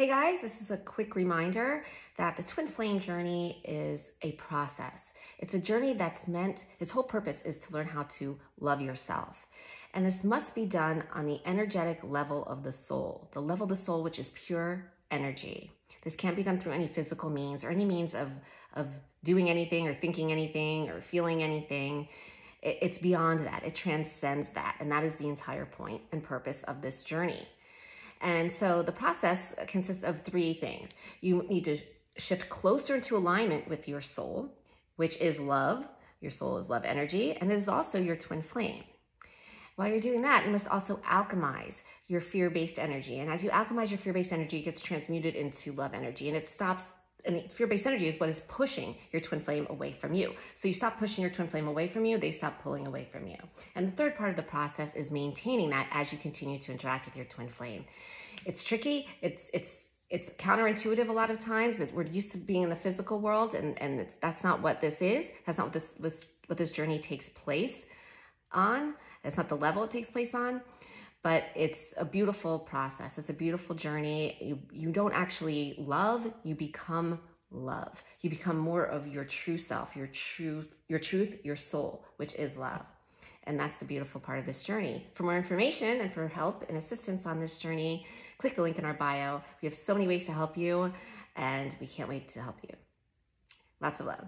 Hey guys, this is a quick reminder that the twin flame journey is a process. It's a journey that's meant, its whole purpose is to learn how to love yourself. And this must be done on the energetic level of the soul, the level of the soul which is pure energy. This can't be done through any physical means or any means of doing anything or thinking anything or feeling anything. It's beyond that. It transcends that. And that is the entire point and purpose of this journey. And so the process consists of three things. You need to shift closer into alignment with your soul, which is love. Your soul is love energy, and it is also your twin flame. While you're doing that, you must also alchemize your fear-based energy. And as you alchemize your fear-based energy, it gets transmuted into love energy, and it stops. And fear-based energy is what is pushing your twin flame away from you. So you stop pushing your twin flame away from you, they stop pulling away from you. And the third part of the process is maintaining that as you continue to interact with your twin flame. It's tricky, it's counterintuitive a lot of times. We're used to being in the physical world, and that's not what this is. That's not what this journey takes place on. That's not the level it takes place on. But it's a beautiful process. It's a beautiful journey. You don't actually love, you become love. You become more of your true self, your truth, your soul, which is love. And that's the beautiful part of this journey. For more information and for help and assistance on this journey, click the link in our bio. We have so many ways to help you, and we can't wait to help you. Lots of love.